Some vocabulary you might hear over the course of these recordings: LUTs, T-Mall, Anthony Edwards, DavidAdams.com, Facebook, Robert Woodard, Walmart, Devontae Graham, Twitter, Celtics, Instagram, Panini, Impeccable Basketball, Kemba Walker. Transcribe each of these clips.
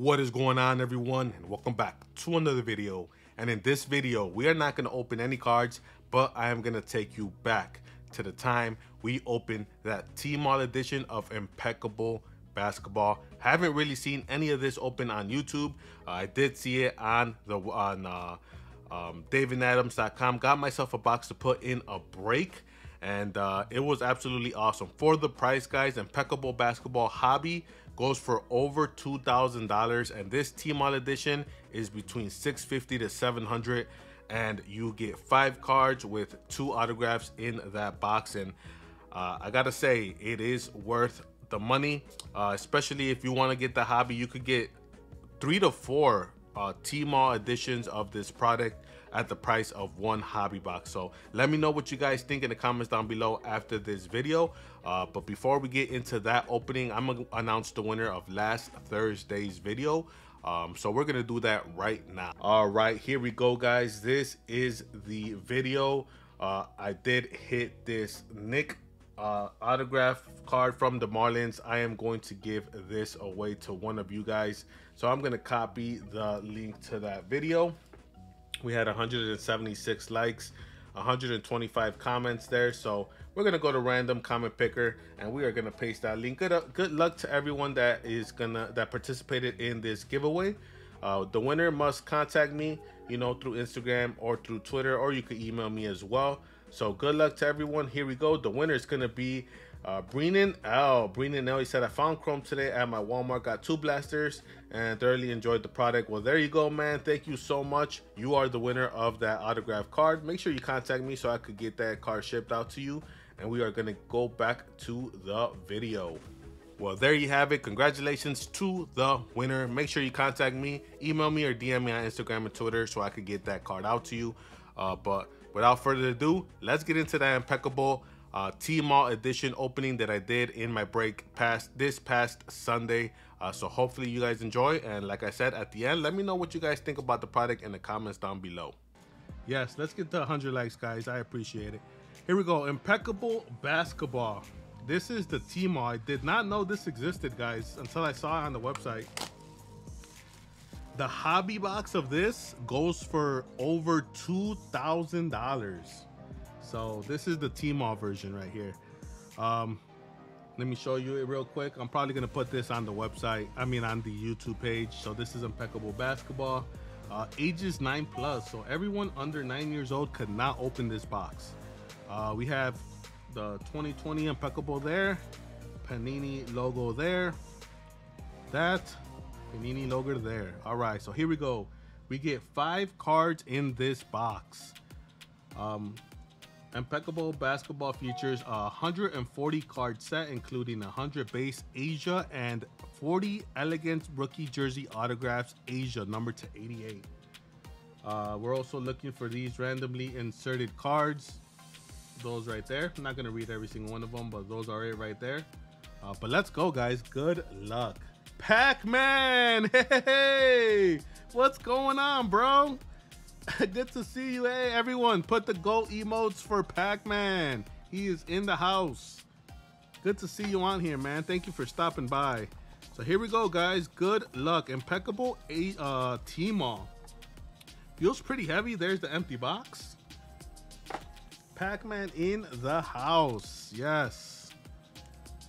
What is going on, everyone, and welcome back to another video. And in this video, we are not going to open any cards, but I am going to take you back to the time we opened that T-Mall edition of Impeccable Basketball. Haven't really seen any of this open on YouTube. I did see it on the DavidAdams.com. Got myself a box to put in a break, and it was absolutely awesome. For the price, guys, Impeccable Basketball hobby goes for over $2,000, and this T-Mall edition is between $650 to $700, and you get 5 cards with 2 autographs in that box. And I gotta say, it is worth the money, especially if you want to get the hobby. You could get 3 to 4 T-Mall editions of this product at the price of one hobby box. So let me know what you guys think in the comments down below after this video. But before we get into that opening, I'm gonna announce the winner of last Thursday's video. So we're gonna do that right now. All right, here we go, guys. This is the video. I did hit this Nick autograph card from the Marlins. I am going to give this away to one of you guys. So I'm gonna copy the link to that video. We had 176 likes, 125 comments there. So we're gonna go to random comment picker, and we are gonna paste that link. Good luck to everyone that participated in this giveaway. The winner must contact me, you know, through Instagram or through Twitter, or you could email me as well. So good luck to everyone. Here we go. The winner is gonna be Brennan L. Brennan L, he said, I found Chrome today at my Walmart, got 2 blasters and thoroughly enjoyed the product. Well, there you go, man. Thank you so much. You are the winner of that autograph card. Make sure you contact me so I could get that card shipped out to you. And we are gonna go back to the video. Well, there you have it. Congratulations to the winner. Make sure you contact me, email me, or DM me on Instagram and Twitter so I could get that card out to you. But without further ado, let's get into that Impeccable T-Mall edition opening that I did in my break this past Sunday. So hopefully you guys enjoy, and like I said at the end, let me know what you guys think about the product in the comments down below. Yes, let's get to 100 likes, guys. I appreciate it. Here we go. Impeccable Basketball. This is the T-Mall. I did not know this existed, guys, until I saw it on the website. The hobby box of this goes for over $2,000. So this is the T-Mall version right here. Let me show you it real quick. I'm probably gonna put this on the website, I mean on the YouTube page. So this is Impeccable Basketball, ages 9+. So everyone under 9 years old could not open this box. We have the 2020 Impeccable there, Panini logo there, that Panini logo there. All right, so here we go. We get 5 cards in this box. Impeccable Basketball features a 140 card set, including 100 base Asia and 40 elegant rookie jersey autographs Asia, numbered to 88. We're also looking for these randomly inserted cards. Those right there. I'm not going to read every single one of them, but those are it right there. But let's go, guys. Good luck. Pac-Man! Hey! What's going on, bro? Good to see you. Hey, everyone, put the go emotes for Pac-Man. He is in the house. Good to see you on here, man. Thank you for stopping by. So here we go, guys. Good luck. Impeccable T-Mall. Feels pretty heavy. There's the empty box. Pac-Man in the house. Yes.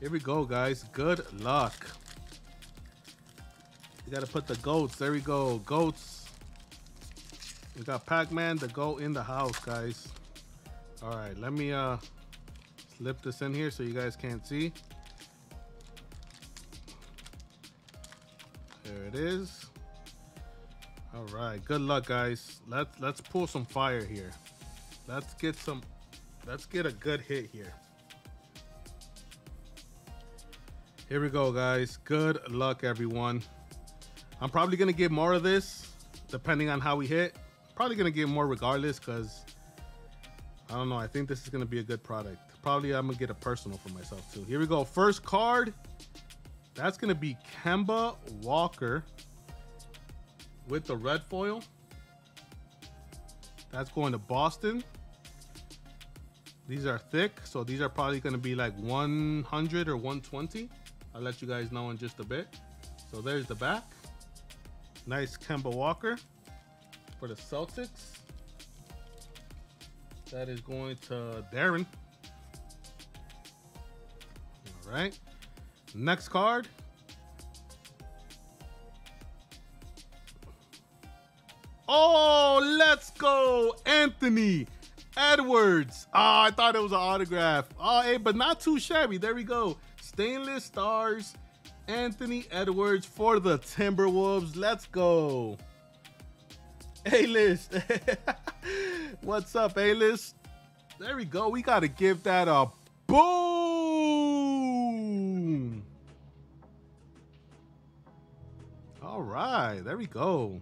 Here we go, guys. Good luck. You got to put the goats. There we go. Goats. We got Pac-Man to go in the house, guys. All right, let me slip this in here so you guys can't see. There it is. All right, good luck, guys. Let's pull some fire here. Let's get a good hit here. Here we go, guys. Good luck, everyone. I'm probably gonna get more of this depending on how we hit. Probably gonna get more regardless, because I don't know, I think this is gonna be a good product. Probably I'm gonna get a personal for myself too. Here we go. First card, that's gonna be Kemba Walker with the red foil. That's going to Boston. These are thick, so these are probably gonna be like 100 or 120. I'll let you guys know in just a bit. So there's the back. Nice Kemba Walker for the Celtics. That is going to Darren. All right. Next card. Oh, let's go, Anthony Edwards. Ah, I thought it was an autograph. Oh, hey, but not too shabby. There we go. Stainless Stars, Anthony Edwards for the Timberwolves. Let's go. A-list. What's up, A-list? There we go. We got to give that a boom. All right. There we go.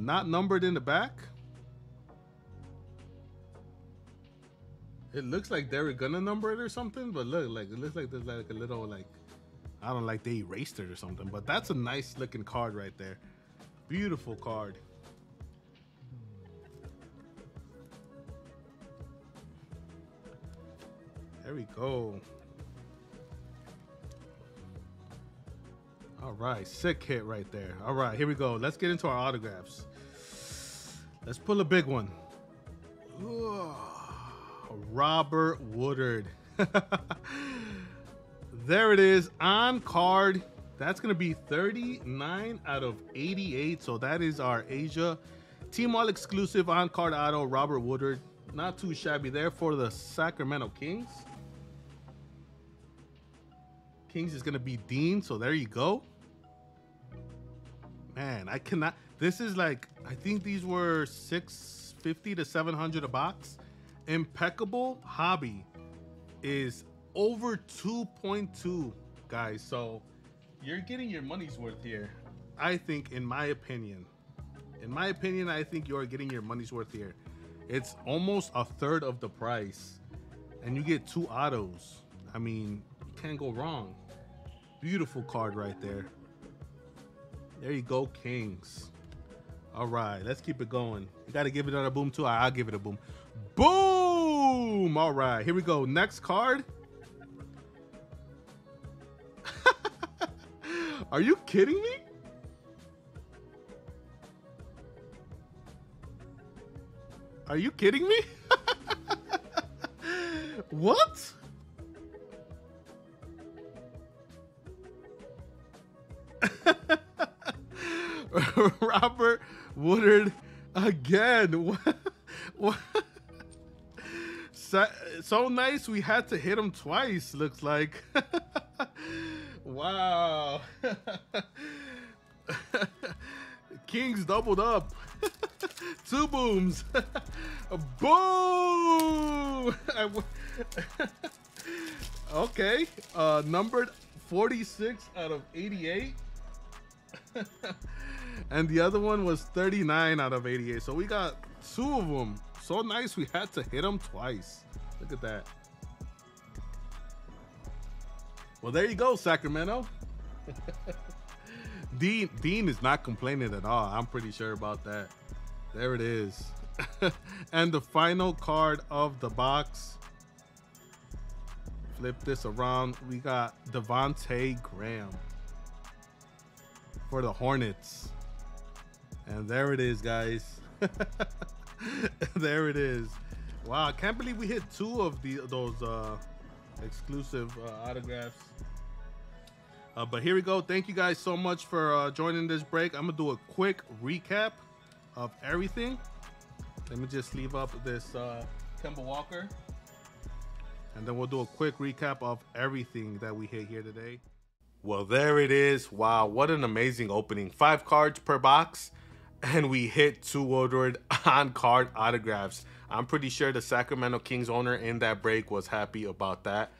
Not numbered in the back. It looks like they were gonna number it or something, but look, like it looks like there's like a little, like, I don't know, like they erased it or something. But that's a nice looking card right there. Beautiful card. There we go. All right, sick hit right there. All right, here we go. Let's get into our autographs. Let's pull a big one. Ooh, Robert Woodard. There it is, on card. That's gonna be 39 out of 88. So that is our Asia T-Mall exclusive on card auto, Robert Woodard. Not too shabby there for the Sacramento Kings. Kings is gonna be Dean, so there you go. Man, I cannot, this is like, I think these were $650 to $700 a box. Impeccable Hobby is over 2.2, guys, so you're getting your money's worth here. I think, in my opinion, I think you're getting your money's worth here. It's almost a third of the price, and you get two autos. I mean, you can't go wrong. Beautiful card right there. There you go, Kings. All right, let's keep it going. You got to give it another boom too. I'll give it a boom. Boom! All right, here we go. Next card. Are you kidding me? Are you kidding me? What? Robert Woodard again. What? So nice we had to hit him twice, looks like. Wow. Kings doubled up. Two booms. Boom. Okay, numbered 46 out of 88. And the other one was 39 out of 88. So we got two of them. So nice we had to hit them twice. Look at that. Well, there you go, Sacramento. Dean is not complaining at all. I'm pretty sure about that. There it is. And the final card of the box. Flip this around. We got Devontae Graham for the Hornets. And there it is, guys. There it is. Wow, I can't believe we hit two of those exclusive autographs. But here we go. Thank you guys so much for joining this break. I'm gonna do a quick recap of everything. Let me just leave up this Kemba Walker, and then we'll do a quick recap of everything that we hit here today. Well, there it is. Wow, what an amazing opening. 5 cards per box, and we hit 2 Woodard on-card autographs. I'm pretty sure the Sacramento Kings owner in that break was happy about that.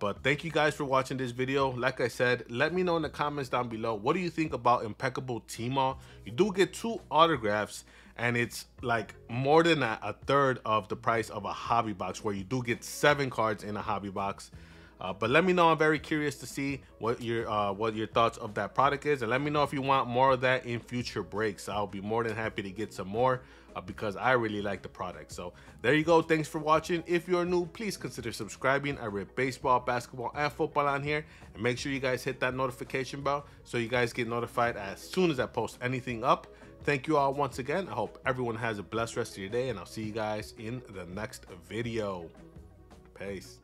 But thank you guys for watching this video. Like I said, let me know in the comments down below, what do you think about Impeccable T-Mall? You do get 2 autographs, and it's like more than a third of the price of a hobby box, where you do get 7 cards in a hobby box. But let me know. I'm very curious to see what your thoughts of that product is, and let me know if you want more of that in future breaks. I'll be more than happy to get some more because I really like the product. So there you go. Thanks for watching. If you're new, please consider subscribing. I rip baseball, basketball, and football on here, and make sure you guys hit that notification bell so you guys get notified as soon as I post anything up. Thank you all once again. I hope everyone has a blessed rest of your day, and I'll see you guys in the next video. Peace.